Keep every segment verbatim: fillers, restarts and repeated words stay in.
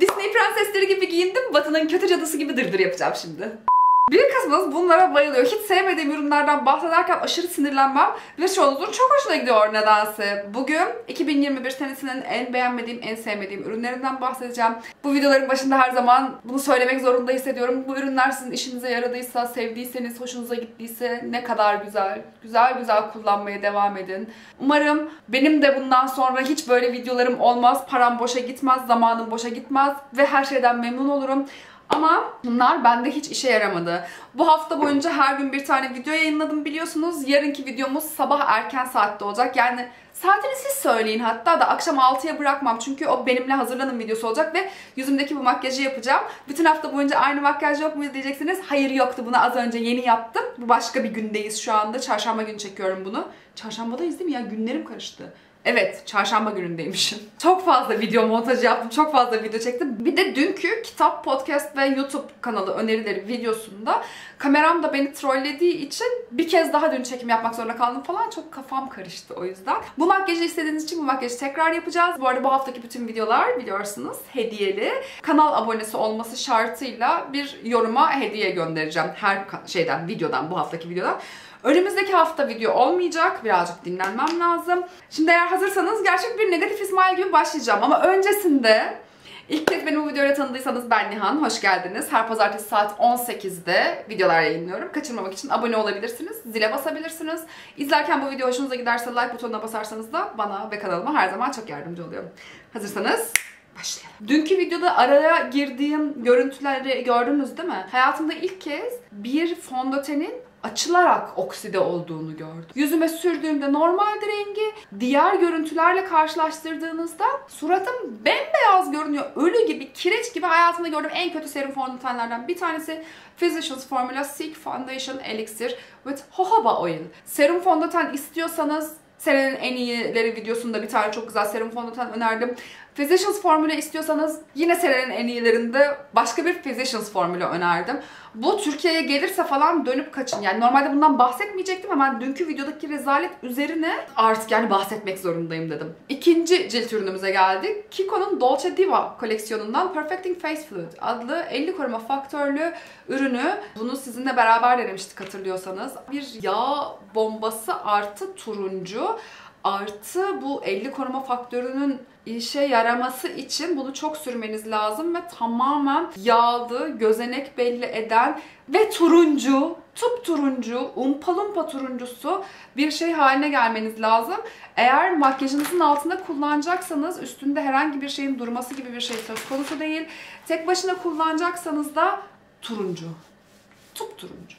Disney prensesleri gibi giyindim, Batı'nın kötü cadısı gibi dırdır yapacağım şimdi. Büyük kısmınız bunlara bayılıyor. Hiç sevmediğim ürünlerden bahsederken aşırı sinirlenmem ve çoğunuzun çok hoşuna gidiyor nedense. Bugün iki bin yirmi bir senesinin en beğenmediğim, en sevmediğim ürünlerinden bahsedeceğim. Bu videoların başında her zaman bunu söylemek zorunda hissediyorum. Bu ürünler sizin işinize yaradıysa, sevdiyseniz, hoşunuza gittiyse ne kadar güzel. Güzel güzel kullanmaya devam edin. Umarım benim de bundan sonra hiç böyle videolarım olmaz. Param boşa gitmez, zamanım boşa gitmez ve her şeyden memnun olurum. Ama bunlar bende hiç işe yaramadı. Bu hafta boyunca her gün bir tane video yayınladım biliyorsunuz. Yarınki videomuz sabah erken saatte olacak. Yani saatini siz söyleyin, hatta da akşam altıya bırakmam. Çünkü o benimle hazırlanın videosu olacak ve yüzümdeki bu makyajı yapacağım. Bütün hafta boyunca aynı makyaj yok mu diyeceksiniz. Hayır yoktu, bunu az önce yeni yaptım. Bu başka bir gündeyiz şu anda. Çarşamba günü çekiyorum bunu. Çarşambadayız değil mi ya? Günlerim karıştı. Evet, çarşamba günündeymişim. Çok fazla video montajı yaptım, çok fazla video çektim. Bir de dünkü kitap, podcast ve YouTube kanalı önerileri videosunda kameram da beni trollediği için bir kez daha dün çekim yapmak zorunda kaldım falan. Çok kafam karıştı o yüzden. Bu makyajı istediğiniz için bu makyajı tekrar yapacağız. Bu arada bu haftaki bütün videolar biliyorsunuz hediyeli. Kanal abonesi olması şartıyla bir yoruma hediye göndereceğim her şeyden, videodan, bu haftaki videodan. Önümüzdeki hafta video olmayacak. Birazcık dinlenmem lazım. Şimdi eğer hazırsanız gerçek bir negatif İsmail gibi başlayacağım. Ama öncesinde ilk kez beni bu videoyla tanıdıysanız ben Nihan. Hoş geldiniz. Her pazartesi saat on sekizde videolar yayınlıyorum. Kaçırmamak için abone olabilirsiniz. Zile basabilirsiniz. İzlerken bu video hoşunuza giderse like butonuna basarsanız da bana ve kanalıma her zaman çok yardımcı oluyor. Hazırsanız başlayalım. Dünkü videoda araya girdiğim görüntüleri gördünüz değil mi? Hayatımda ilk kez bir fondötenin açılarak okside olduğunu gördüm. Yüzüme sürdüğümde normaldi rengi, diğer görüntülerle karşılaştırdığınızda suratım bembeyaz görünüyor. Ölü gibi, kireç gibi. Hayatımda gördüğüm en kötü serum fondötenlerden bir tanesi Physicians Formula Silk Foundation Elixir with Jojoba Oil. Serum fondöten istiyorsanız senenin en iyileri videosunda bir tane çok güzel serum fondöten önerdim. Physicians Formula istiyorsanız yine senenin en iyilerinde başka bir Physicians Formula önerdim. Bu Türkiye'ye gelirse falan dönüp kaçın. Yani normalde bundan bahsetmeyecektim ama dünkü videodaki rezalet üzerine artık yani bahsetmek zorundayım dedim. İkinci cilt ürünümüze geldik. Kiko'nun Dolce Diva koleksiyonundan Perfecting Face Fluid adlı elli koruma faktörlü ürünü. Bunu sizinle beraber denemiştik hatırlıyorsanız. Bir yağ bombası artı turuncu artı bu elli koruma faktörünün işe yaraması için bunu çok sürmeniz lazım ve tamamen yağlı, gözenek belli eden ve turuncu, tup turuncu, umpalumpa turuncusu bir şey haline gelmeniz lazım. Eğer makyajınızın altında kullanacaksanız üstünde herhangi bir şeyin durması gibi bir şey söz konusu değil. Tek başına kullanacaksanız da turuncu, tup turuncu.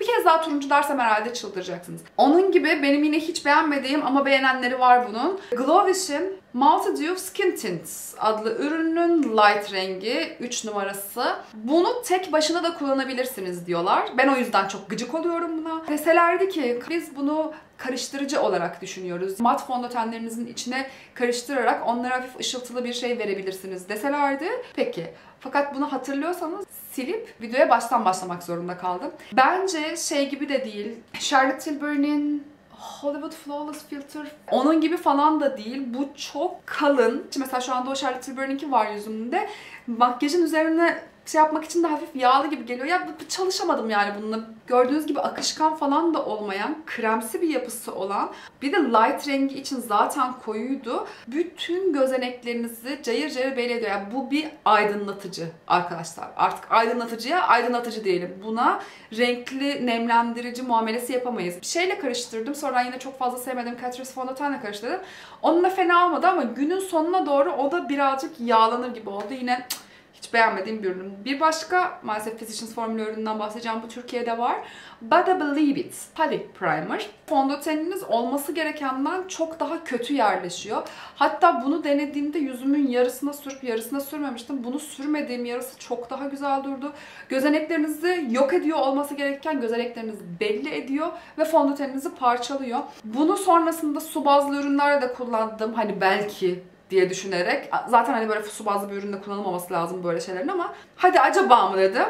Bir kez daha turuncu dersem herhalde çıldıracaksınız. Onun gibi benim yine hiç beğenmediğim ama beğenenleri var bunun. Glowish'in Multi-Dew Skin Tints adlı ürünün light rengi üç numarası. Bunu tek başına da kullanabilirsiniz diyorlar. Ben o yüzden çok gıcık oluyorum buna. Deselerdi ki biz bunu karıştırıcı olarak düşünüyoruz. Mat fondötenlerinizin içine karıştırarak onlara hafif ışıltılı bir şey verebilirsiniz deselerdi. Peki. Fakat bunu hatırlıyorsanız silip videoya baştan başlamak zorunda kaldım. Bence şey gibi de değil. Charlotte Tilbury'nin Hollywood Flawless Filter onun gibi falan da değil. Bu çok kalın. Şimdi mesela şu anda o Charlotte Tilbury'ninki var yüzümde. Makyajın üzerine şey yapmak için de hafif yağlı gibi geliyor. Ya çalışamadım yani bununla. Gördüğünüz gibi akışkan falan da olmayan, kremsi bir yapısı olan, bir de light rengi için zaten koyuydu. Bütün gözeneklerinizi cayır cayır belli ediyor. Yani bu bir aydınlatıcı arkadaşlar. Artık aydınlatıcıya aydınlatıcı diyelim. Buna renkli nemlendirici muamelesi yapamayız. Bir şeyle karıştırdım. Sonra yine çok fazla sevmedim. Catrice fondötenle karıştırdım. Onunla fena olmadı ama günün sonuna doğru o da birazcık yağlanır gibi oldu. Yine hiç beğenmediğim bir ürün. Bir başka maalesef Physicians Formula ürününden bahsedeceğim. Bu Türkiye'de var. But I Believe It Palette Primer. Fondöteniniz olması gerekenden çok daha kötü yerleşiyor. Hatta bunu denediğimde yüzümün yarısına sürüp yarısına sürmemiştim. Bunu sürmediğim yarısı çok daha güzel durdu. Gözeneklerinizi yok ediyor olması gereken gözenekleriniz belli ediyor ve fondöteninizi parçalıyor. Bunu sonrasında su bazlı ürünlerde de kullandım. Hani belki diye düşünerek. Zaten hani böyle su bazlı bir üründe kullanılmaması lazım böyle şeylerin ama hadi acaba mı dedim.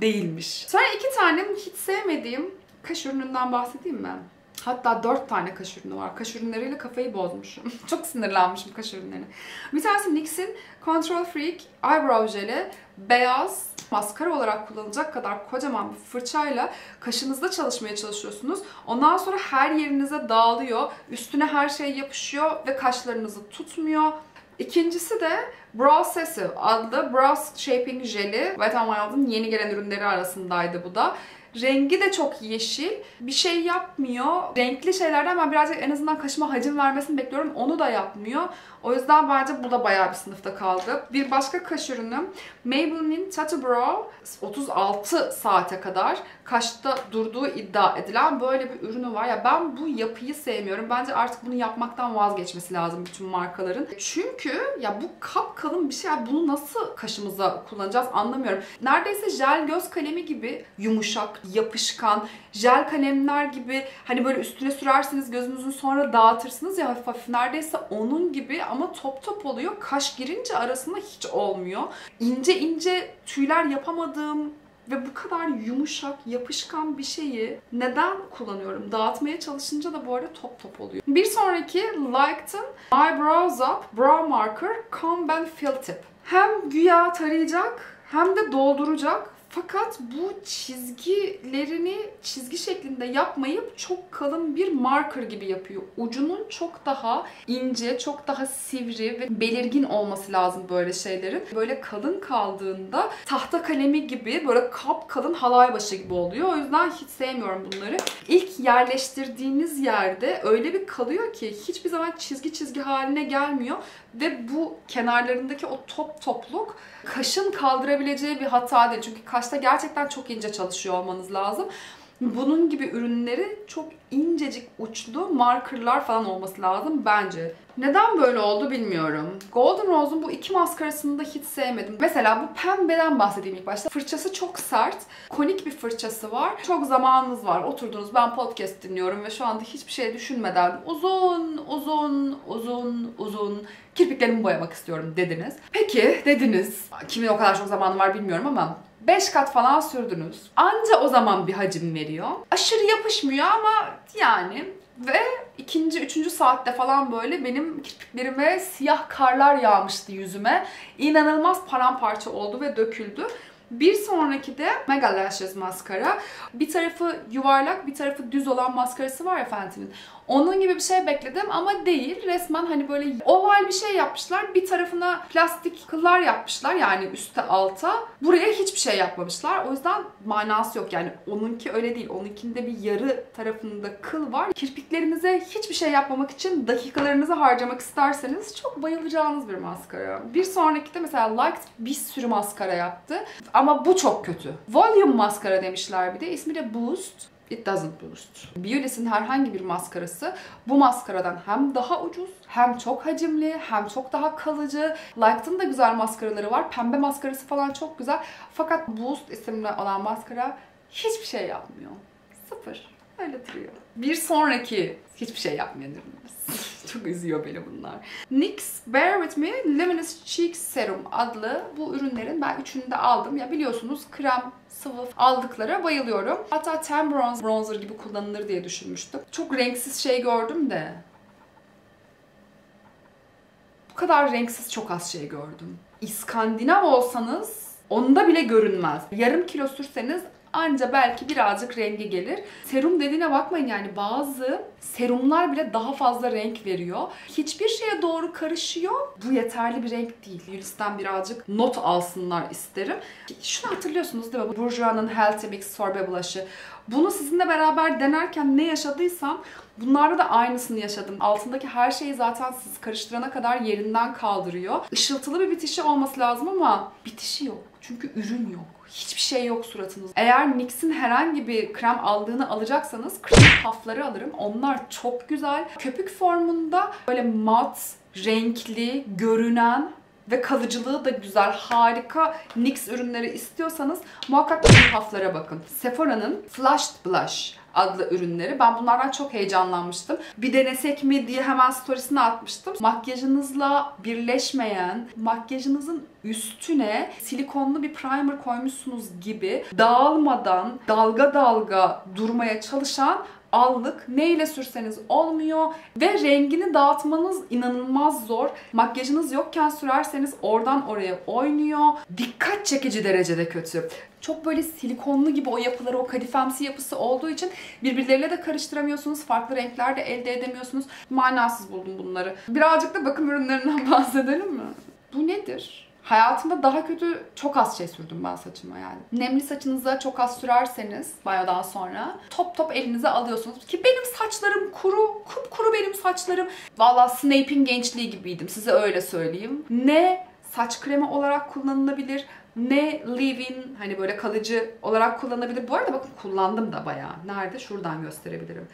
Değilmiş. Sonra iki tane hiç sevmediğim kaş ürününden bahsedeyim mi? Hatta dört tane kaş ürünü var. Kaş ürünleriyle kafayı bozmuşum. Çok sinirlenmişim kaş ürünlerine. Bir tanesi N Y X'in Control Freak Eyebrow Jeli. Beyaz maskara olarak kullanılacak kadar kocaman bir fırçayla kaşınızda çalışmaya çalışıyorsunuz. Ondan sonra her yerinize dağılıyor. Üstüne her şey yapışıyor ve kaşlarınızı tutmuyor. İkincisi de Brow Sessive adlı Brow Shaping Jeli. Vitamin Wild'ın yeni gelen ürünleri arasındaydı bu da. Rengi de çok yeşil. Bir şey yapmıyor. Renkli şeylerden ben birazcık en azından kaşıma hacim vermesini bekliyorum. Onu da yapmıyor. O yüzden bence bu da bayağı bir sınıfta kaldı. Bir başka kaş ürünüm Maybelline'in Tattoo Brow otuz altı saate kadar kaşta durduğu iddia edilen böyle bir ürünü var. Ya ben bu yapıyı sevmiyorum. Bence artık bunu yapmaktan vazgeçmesi lazım bütün markaların. Çünkü ya bu kapkalın bir şey. Bunu nasıl kaşımıza kullanacağız anlamıyorum. Neredeyse jel göz kalemi gibi yumuşak, yapışkan, jel kalemler gibi hani böyle üstüne sürersiniz gözünüzün sonra dağıtırsınız ya hafif hafif, neredeyse onun gibi ama top top oluyor. Kaş girince arasında hiç olmuyor. İnce ince tüyler yapamadığım ve bu kadar yumuşak, yapışkan bir şeyi neden kullanıyorum? Dağıtmaya çalışınca da bu arada top top oluyor. Bir sonraki Liked'ın My Brows Up Brow Marker Comb and Fill Tip. Hem güya tarayacak hem de dolduracak. Fakat bu çizgilerini çizgi şeklinde yapmayıp çok kalın bir marker gibi yapıyor. Ucunun çok daha ince, çok daha sivri ve belirgin olması lazım böyle şeylerin. Böyle kalın kaldığında tahta kalemi gibi böyle kapkalın halay başı gibi oluyor. O yüzden hiç sevmiyorum bunları. İlk yerleştirdiğiniz yerde öyle bir kalıyor ki hiçbir zaman çizgi çizgi haline gelmiyor. Ve bu kenarlarındaki o top topluk kaşın kaldırabileceği bir hata değil. Çünkü kaşta gerçekten çok ince çalışıyor olmanız lazım. Bunun gibi ürünleri çok incecik uçlu markerlar falan olması lazım bence. Neden böyle oldu bilmiyorum. Golden Rose'un bu iki maskarasını da hiç sevmedim. Mesela bu pembeden bahsedeyim ilk başta. Fırçası çok sert. Konik bir fırçası var. Çok zamanınız var. Oturdunuz, ben podcast dinliyorum ve şu anda hiçbir şey düşünmeden uzun uzun uzun uzun kirpiklerimi boyamak istiyorum dediniz. Peki dediniz. Kimin o kadar çok zamanı var bilmiyorum ama beş kat falan sürdünüz. Anca o zaman bir hacim veriyor. Aşırı yapışmıyor ama yani. Ve ikinci, üçüncü saatte falan böyle benim kirpiklerime siyah karlar yağmıştı yüzüme. İnanılmaz paramparça oldu ve döküldü. Bir sonraki de Mega Lashes maskara. Bir tarafı yuvarlak, bir tarafı düz olan maskarası var ya Fenty'nin. Onun gibi bir şey bekledim ama değil. Resmen hani böyle oval bir şey yapmışlar. Bir tarafına plastik kıllar yapmışlar. Yani üstte alta. Buraya hiçbir şey yapmamışlar. O yüzden manası yok. Yani onunki öyle değil. Onunkinde bir yarı tarafında kıl var. Kirpiklerinize hiçbir şey yapmamak için dakikalarınızı harcamak isterseniz çok bayılacağınız bir maskara. Bir sonraki de mesela Liked bir sürü maskara yaptı. Ama bu çok kötü. Volume maskara demişler bir de. İsmi de Boost. It doesn't boost. Biolis'in herhangi bir maskarası bu maskaradan hem daha ucuz, hem çok hacimli, hem çok daha kalıcı. Liked'ın da güzel maskaraları var. Pembe maskarası falan çok güzel. Fakat Boost isimli olan maskara hiçbir şey yapmıyor. Sıfır. Öyle duruyor. Bir sonraki hiçbir şey yapmayan ürünümüz. Çok üzüyor beni bunlar. N Y X Bear With Me Luminous Cheek Serum adlı bu ürünlerin ben üçünü de aldım. Ya biliyorsunuz krem, sıvı aldıklara bayılıyorum. Hatta ten bronze bronzer gibi kullanılır diye düşünmüştüm. Çok renksiz şey gördüm de. Bu kadar renksiz çok az şey gördüm. İskandinav olsanız onda bile görünmez. Yarım kilo sürseniz anca belki birazcık rengi gelir. Serum dediğine bakmayın yani bazı serumlar bile daha fazla renk veriyor. Hiçbir şeye doğru karışıyor. Bu yeterli bir renk değil. Biolis'ten birazcık not alsınlar isterim. Şunu hatırlıyorsunuz değil mi? Bourjois'un Healthy Mix Sorbe Blush'ı. Bunu sizinle beraber denerken ne yaşadıysam bunlarda da aynısını yaşadım. Altındaki her şeyi zaten siz karıştırana kadar yerinden kaldırıyor. Işıltılı bir bitişi olması lazım ama bitişi yok. Çünkü ürün yok. Hiçbir şey yok suratınızda. Eğer N Y X'in herhangi bir krem aldığını alacaksanız krem puff'ları alırım. Onlar çok güzel. Köpük formunda böyle mat, renkli, görünen ve kalıcılığı da güzel, harika N Y X ürünleri istiyorsanız muhakkak krem puff'lara bakın. Sephora'nın Flushed Blush adlı ürünleri. Ben bunlardan çok heyecanlanmıştım. Bir denesek mi diye hemen storiesini atmıştım. Makyajınızla birleşmeyen, makyajınızın üstüne silikonlu bir primer koymuşsunuz gibi dağılmadan, dalga dalga durmaya çalışan allık. Neyle sürseniz olmuyor ve rengini dağıtmanız inanılmaz zor. Makyajınız yokken sürerseniz oradan oraya oynuyor. Dikkat çekici derecede kötü. Çok böyle silikonlu gibi o yapıları, o kadifemsi yapısı olduğu için birbirleriyle de karıştıramıyorsunuz. Farklı renkler de elde edemiyorsunuz. Manasız buldum bunları. Birazcık da bakım ürünlerinden bahsedelim mi? Bu nedir? Hayatımda daha kötü çok az şey sürdüm ben saçıma yani. Nemli saçınıza çok az sürerseniz banyodan sonra top top elinize alıyorsunuz. Ki benim saçlarım kuru, kupkuru benim saçlarım. Valla Snape'in gençliği gibiydim, size öyle söyleyeyim. Ne saç kremi olarak kullanılabilir, ne leave-in hani böyle kalıcı olarak kullanılabilir. Bu arada bakın kullandım da bayağı. Nerede? Şuradan gösterebilirim.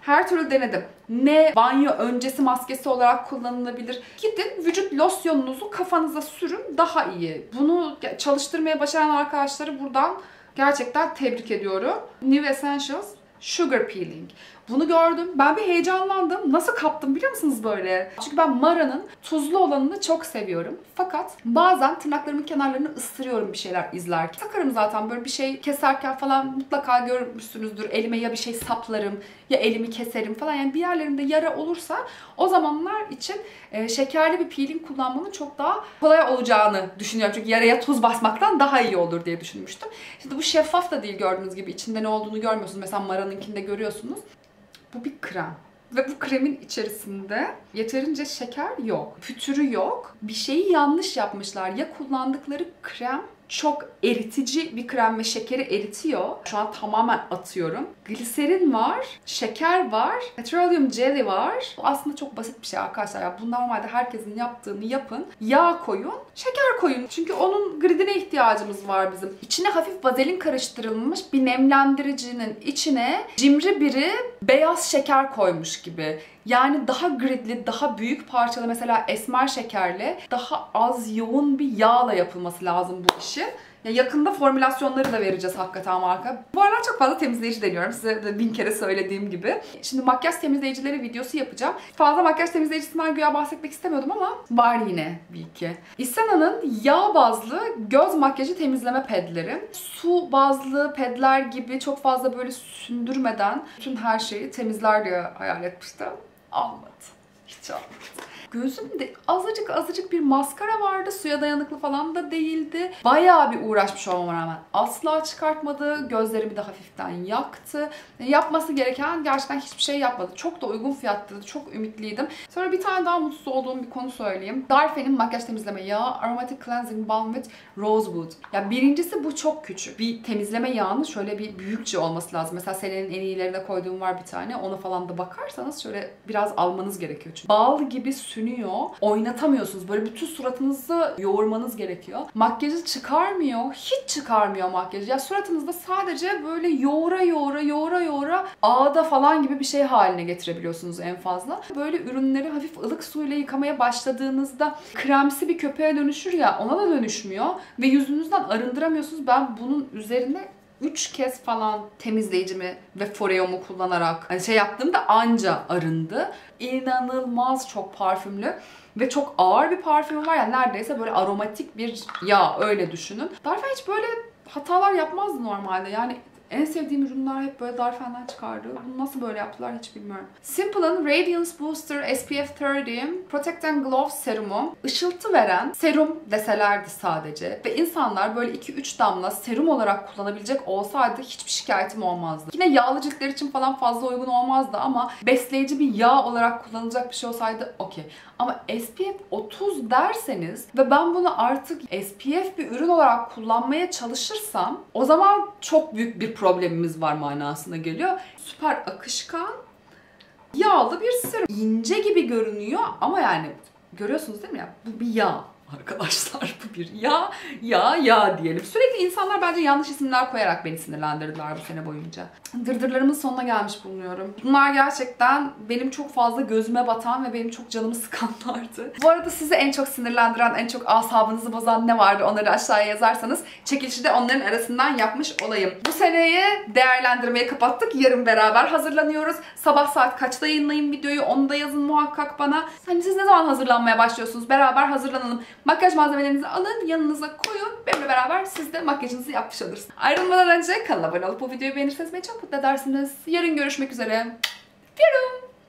Her türlü denedim. Ne banyo öncesi maskesi olarak kullanılabilir. Gidin vücut losyonunuzu kafanıza sürün, daha iyi. Bunu çalıştırmaya başaran arkadaşları buradan gerçekten tebrik ediyorum. New Essentials Sugar Peeling. Bunu gördüm. Ben bir heyecanlandım. Nasıl kaptım biliyor musunuz böyle? Çünkü ben Mara'nın tuzlu olanını çok seviyorum. Fakat bazen tırnaklarımın kenarlarını ısırıyorum bir şeyler izlerken. Takarım zaten böyle bir şey keserken falan, mutlaka görmüşsünüzdür. Elime ya bir şey saplarım ya elimi keserim falan. Yani bir yerlerinde yara olursa o zamanlar için e, şekerli bir peeling kullanmanın çok daha kolay olacağını düşünüyorum. Çünkü yaraya tuz basmaktan daha iyi olur diye düşünmüştüm. Şimdi bu şeffaf da değil, gördüğünüz gibi. İçinde ne olduğunu görmüyorsunuz. Mesela Mara'nınkinde görüyorsunuz. Bu bir krem. Ve bu kremin içerisinde yeterince şeker yok. Pütürü yok. Bir şeyi yanlış yapmışlar. Ya kullandıkları krem çok eritici bir krem ve şekeri eritiyor. Şu an tamamen atıyorum. Gliserin var, şeker var, petroleum jelly var. Bu aslında çok basit bir şey arkadaşlar. Yani bu normalde herkesin yaptığını yapın. Yağ koyun, şeker koyun. Çünkü onun gridine ihtiyacımız var bizim. İçine hafif vazelin karıştırılmış bir nemlendiricinin içine cimri biri beyaz şeker koymuş gibi. Yani daha gridli, daha büyük parçalı, mesela esmer şekerle daha az yoğun bir yağla yapılması lazım bu işin. Ya yakında formülasyonları da vereceğiz hakikaten marka. Bu aralar çok fazla temizleyici deniyorum. Size de bin kere söylediğim gibi. Şimdi makyaj temizleyicileri videosu yapacağım. Fazla makyaj temizleyicisinden güya bahsetmek istemiyordum ama var yine bir iki. Isana'nın yağ bazlı göz makyajı temizleme pedleri. Su bazlı pedler gibi çok fazla böyle sündürmeden bütün her şeyi temizler diye hayal etmiştim. Almadı. Hiç almadı. Gözümde azıcık azıcık bir maskara vardı. Suya dayanıklı falan da değildi. Bayağı bir uğraşmış olmama rağmen asla çıkartmadı. Gözlerimi de hafiften yaktı. Yapması gereken gerçekten hiçbir şey yapmadı. Çok da uygun fiyattı. Çok ümitliydim. Sonra bir tane daha mutsuz olduğum bir konu söyleyeyim. Darphin'in makyaj temizleme yağı Aromatic Cleansing Balm with Rosewood. Ya birincisi bu çok küçük. Bir temizleme yağının şöyle bir büyükçe olması lazım. Mesela Selen'in en iyilerine koyduğum var bir tane. Ona falan da bakarsanız şöyle biraz almanız gerekiyor. Çünkü bal gibi sünüyor. Oynatamıyorsunuz. Böyle bütün suratınızı yoğurmanız gerekiyor. Makyajı çıkarmıyor. Hiç çıkarmıyor makyajı. Ya suratınızda sadece böyle yoğura yoğura yoğura yoğura ağda falan gibi bir şey haline getirebiliyorsunuz en fazla. Böyle ürünleri hafif ılık suyla yıkamaya başladığınızda kremsi bir köpeğe dönüşür ya, ona da dönüşmüyor. Ve yüzünüzden arındıramıyorsunuz. Ben bunun üzerine üç kez falan temizleyicimi ve foreomu kullanarak hani şey yaptığımda anca arındı. İnanılmaz çok parfümlü ve çok ağır bir parfüm var. Yani neredeyse böyle aromatik bir yağ, öyle düşünün. Darphin hiç böyle hatalar yapmazdı normalde. Yani en sevdiğim ürünler hep böyle Darphin'den çıkardı. Bunu nasıl böyle yaptılar hiç bilmiyorum. Simple'ın Radiance Booster S P F otuz Protect and Glow Serumu. Işıltı veren serum deselerdi sadece ve insanlar böyle iki üç damla serum olarak kullanabilecek olsaydı hiçbir şikayetim olmazdı. Yine yağlı ciltler için falan fazla uygun olmazdı ama besleyici bir yağ olarak kullanılacak bir şey olsaydı okey. Ama S P F otuz derseniz ve ben bunu artık S P F bir ürün olarak kullanmaya çalışırsam o zaman çok büyük bir problemimiz var manasına geliyor. Süper akışkan, yağlı bir serum. İnce gibi görünüyor ama yani görüyorsunuz değil mi ya? Bu bir yağ arkadaşlar. Bu bir yağ, yağ, yağ diyelim. Sürekli insanlar bence yanlış isimler koyarak beni sinirlendirdiler bu sene boyunca. Dırdırlarımın sonuna gelmiş bulunuyorum. Bunlar gerçekten benim çok fazla gözüme batan ve benim çok canımı sıkanlardı. Bu arada sizi en çok sinirlendiren, en çok asabınızı bozan ne vardı, onları aşağıya yazarsanız çekilişi de onların arasından yapmış olayım. Bu seneyi değerlendirmeye kapattık. Yarın beraber hazırlanıyoruz. Sabah saat kaçta yayınlayayım videoyu, onu da yazın muhakkak bana. Hani siz ne zaman hazırlanmaya başlıyorsunuz? Beraber hazırlanalım. Makyaj malzemelerinizi alın, yanınıza koyun. Benimle beraber siz de makyajınızı yapmış olursunuz. Ayrılmadan önce kanala abone olup bu videoyu beğenirseniz beni çok mutlu edersiniz. Yarın görüşmek üzere. Görüşürüz.